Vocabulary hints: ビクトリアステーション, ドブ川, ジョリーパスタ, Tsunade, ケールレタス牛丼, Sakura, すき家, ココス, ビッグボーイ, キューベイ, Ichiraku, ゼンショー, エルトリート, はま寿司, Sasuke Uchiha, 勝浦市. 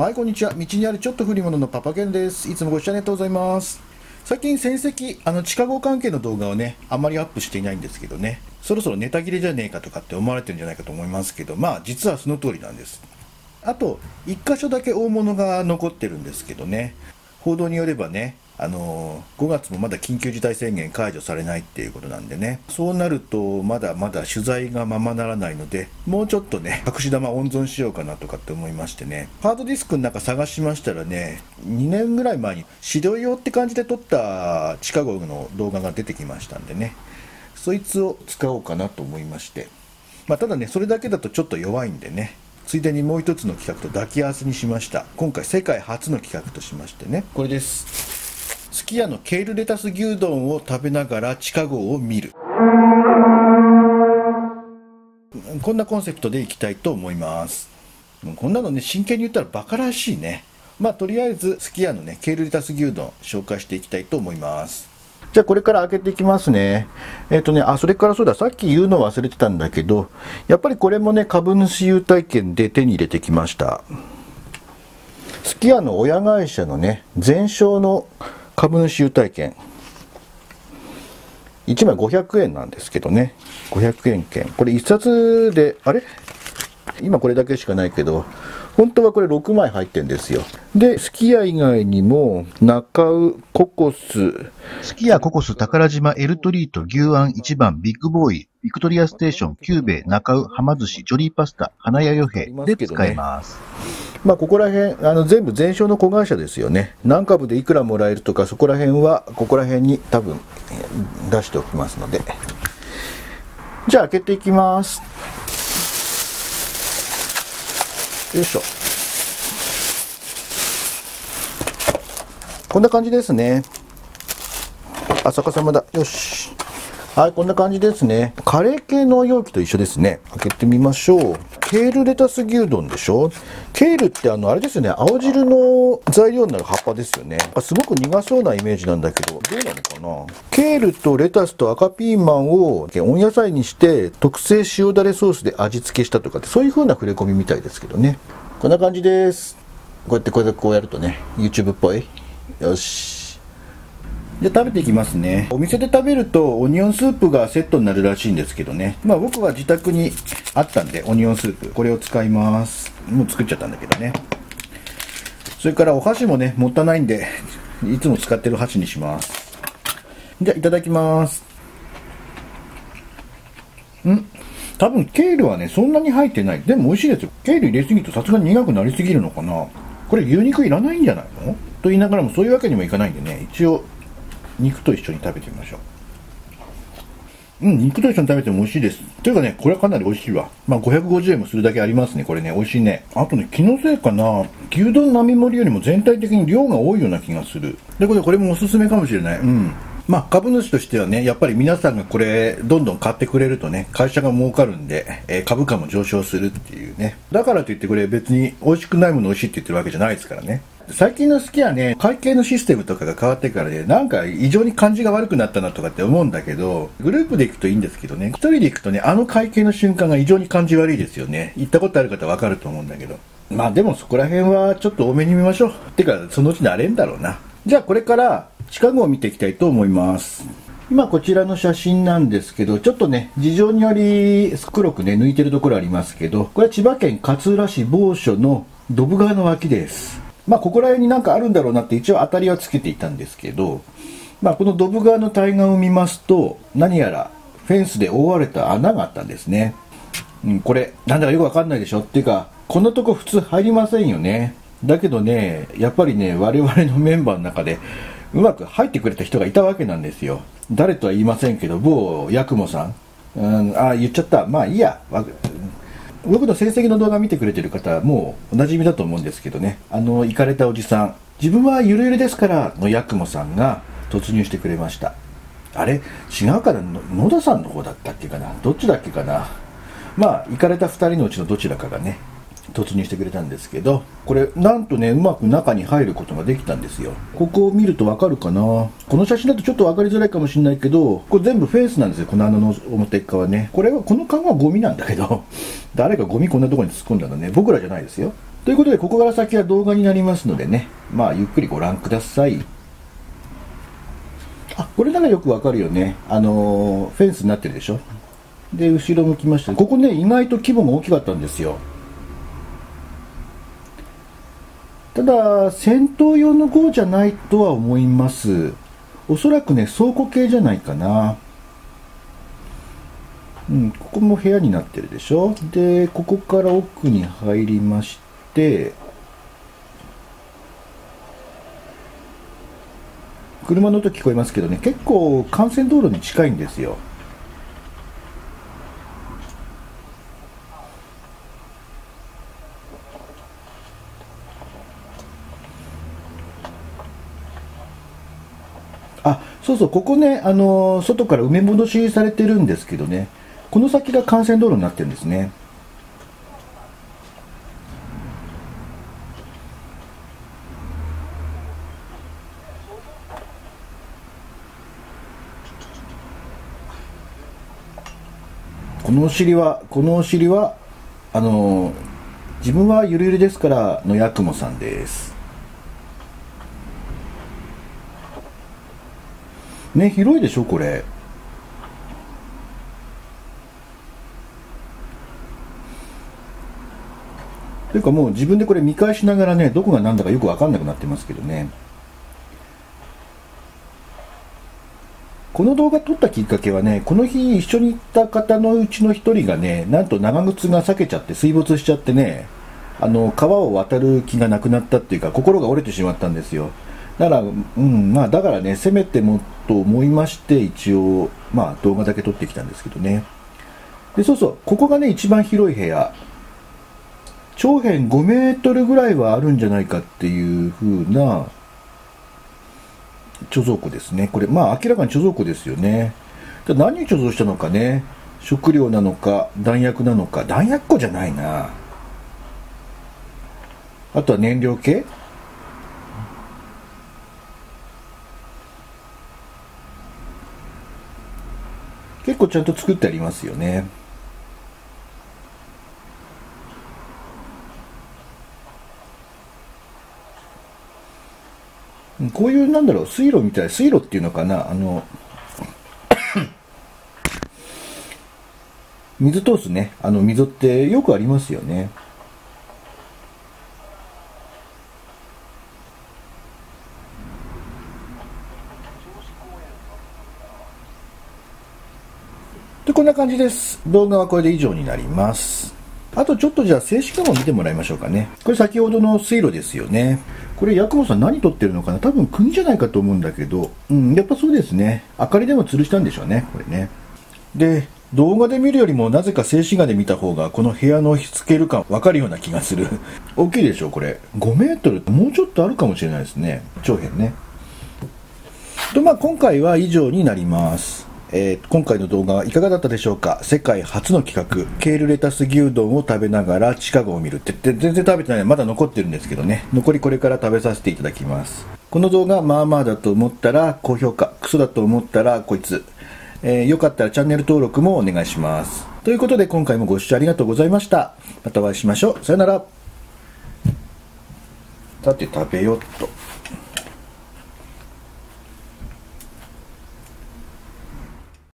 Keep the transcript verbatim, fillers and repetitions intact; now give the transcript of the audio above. はい、こんにちは。道にあるちょっと古いもののパパケンです。いつもご視聴ありがとうございます。最近戦績、あの、地下壕関係の動画をね、あんまりアップしていないんですけどね、そろそろネタ切れじゃねえかとかって思われてるんじゃないかと思いますけど、まあ、実はその通りなんです。あと、一箇所だけ大物が残ってるんですけどね、報道によればね、あのごがつもまだ緊急事態宣言解除されないっていうことなんでね、そうなるとまだまだ取材がままならないので、もうちょっとね隠し玉温存しようかなとかって思いましてね、ハードディスクの中探しましたらね、にねんぐらい前に資料用って感じで撮った地下壕の動画が出てきましたんでね、そいつを使おうかなと思いまして、まあ、ただねそれだけだとちょっと弱いんでね、ついでにもう一つの企画と抱き合わせにしました。今回世界初の企画としましてね、これです。すき家のケールレタス牛丼を食べながら地下壕を見る、こんなコンセプトでいきたいと思います。こんなのね真剣に言ったらバカらしいね。まあとりあえずすき家のねケールレタス牛丼紹介していきたいと思います。じゃあこれから開けていきますね。えっとねあそれからそうだ、さっき言うの忘れてたんだけど、やっぱりこれもね株主優待券で手に入れてきました。すき家の親会社のねゼンショーの株主優待券いちまいごひゃくえんなんですけどね、ごひゃくえん券、これいっさつであれ今これだけしかないけど、本当はこれろくまい入ってるんですよ。で、すき家以外にも、中尾、ココス、すき家、ココス、宝島、エルトリート、牛あん、一番、ビッグボーイ、ビクトリアステーション、キューベイ、中尾、はま寿司、ジョリーパスタ、花屋よへいで使います。まあここら辺、あの全部ゼンショーの子会社ですよね。何株でいくらもらえるとか、そこら辺は、ここら辺に多分出しておきますので。じゃあ開けていきます。よいしょ。こんな感じですね。あ、逆さまだ。よし。はい、こんな感じですね。カレー系の容器と一緒ですね。開けてみましょう。ケールレタス牛丼でしょ。ケールってあのあれですよね、青汁の材料になる葉っぱですよね。あ、すごく苦そうなイメージなんだけど、どうなのかな。ケールとレタスと赤ピーマンを温野菜にして特製塩だれソースで味付けしたとかって、そういう風な触れ込みみたいですけどね。こんな感じです。こうやってこうやってこうやるとね YouTube っぽい。よし、じゃあ食べていきますね。お店で食べるとオニオンスープがセットになるらしいんですけどね。まあ僕は自宅にあったんで、オニオンスープ、これを使います。もう作っちゃったんだけどね。それからお箸もね、もったいないんで、いつも使ってる箸にします。じゃあいただきます。ん?多分ケールはね、そんなに入ってない。でも美味しいですよ。ケール入れすぎるとさすがに苦くなりすぎるのかな。これ牛肉いらないんじゃないの?と言いながらもそういうわけにもいかないんでね、一応、肉と一緒に食べてみましょう。うん、肉と一緒に食べても美味しいです。というかね、これはかなり美味しいわ。まあ、ごひゃくごじゅうえんもするだけありますね、これね、美味しいね。あとね、気のせいかな、牛丼並盛りよりも全体的に量が多いような気がする。ということで、これもおすすめかもしれない。うん。まあ、株主としてはね、やっぱり皆さんがこれ、どんどん買ってくれるとね、会社が儲かるんで、えー、株価も上昇するっていうね。だからといってこれ、別に美味しくないもの美味しいって言ってるわけじゃないですからね。最近のすき家ね、会計のシステムとかが変わってからね、なんか異常に感じが悪くなったなとかって思うんだけど、グループで行くといいんですけどね、一人で行くとね、あの会計の瞬間が異常に感じ悪いですよね。行ったことある方わかると思うんだけど。まあでもそこら辺はちょっと多めに見ましょう。てか、そのうち慣れんだろうな。じゃあこれから地下壕を見ていきたいと思います。今こちらの写真なんですけど、ちょっとね、事情により黒くね、抜いてるところありますけど、これは千葉県勝浦市某所のドブ川の脇です。まあここら辺になんかあるんだろうなって一応当たりはつけていたんですけど、まあ、このドブ川の対岸を見ますと何やらフェンスで覆われた穴があったんですね、うん、これなんだかよくわかんないでしょっていうか、こんなとこ普通入りませんよね。だけどね、やっぱりね我々のメンバーの中でうまく入ってくれた人がいたわけなんですよ。誰とは言いませんけど、某八雲さん、うん、ああ言っちゃった、まあいいや。僕の成績の動画見てくれてる方はもうおなじみだと思うんですけどね、あのイカれたおじさん、自分はゆるゆるですからの八雲さんが突入してくれました。あれ違うかな、野田さんの方だったっけかな、どっちだっけかな。まあイカれたふたりのうちのどちらかがね突入してくれたんですけど、これなんとねうまく中に入ることができたんですよ。ここを見るとわかるかな、この写真だとちょっと分かりづらいかもしれないけど、これ全部フェンスなんですよ、この穴の表側ね。これはこの缶はゴミなんだけど誰かゴミこんなところに突っ込んだのね、僕らじゃないですよ。ということで、ここから先は動画になりますのでね、まあゆっくりご覧ください。あ、これならよくわかるよね。あのー、フェンスになってるでしょ。で、後ろ向きました。ここね、意外と規模が大きかったんですよ。ただ、戦闘用の号じゃないとは思います。おそらくね、倉庫系じゃないかな。うん、ここも部屋になってるでしょ。で、ここから奥に入りまして、車の音聞こえますけどね、結構幹線道路に近いんですよ。あ、そうそう、ここね、あのー、外から埋め戻しされてるんですけどね、この先が幹線道路になってるんですね。このお尻は、このお尻は、あのー、自分はゆるゆるですからのやくもさんです。ね、広いでしょ、これ。というかもう自分でこれ見返しながらね、どこが何だかよく分かんなくなってますけどね。この動画撮ったきっかけはね、この日一緒に行った方のうちの一人がね、なんと長靴が裂けちゃって水没しちゃってね、あの川を渡る気がなくなったっていうか、心が折れてしまったんですよ。だから、うん、まあだからね、せめてもと思いまして、一応、まあ動画だけ撮ってきたんですけどね。で、そうそう、ここがね、一番広い部屋。長辺ごメートルぐらいはあるんじゃないかっていう風な貯蔵庫ですね。これ、まあ明らかに貯蔵庫ですよね。何に貯蔵したのかね、食料なのか、弾薬なのか、弾薬庫じゃないな。あとは燃料系?結構ちゃんと作ってありますよね。こういうなんだろう、水路みたい、水路っていうのかな、あの水通すね、あの溝ってよくありますよね。こんな感じです。動画はこれで以上になります。あとちょっとじゃあ静止画を見てもらいましょうかね。これ先ほどの水路ですよね。これヤクモさん何撮ってるのかな?多分釘じゃないかと思うんだけど、うん、やっぱそうですね。明かりでも吊るしたんでしょうね、これね。で、動画で見るよりもなぜか静止画で見た方がこの部屋のスケール感わかるような気がする。大きいでしょ、これ。ごメートルってもうちょっとあるかもしれないですね。長辺ね。と、まあ今回は以上になります。えー、今回の動画はいかがだったでしょうか。世界初の企画、ケールレタス牛丼を食べながら地下壕を見るって、全然食べてない、まだ残ってるんですけどね。残りこれから食べさせていただきます。この動画まあまあだと思ったら高評価、クソだと思ったらこいつ、えー、よかったらチャンネル登録もお願いします。ということで、今回もご視聴ありがとうございました。またお会いしましょう。さよなら。さて食べよっと。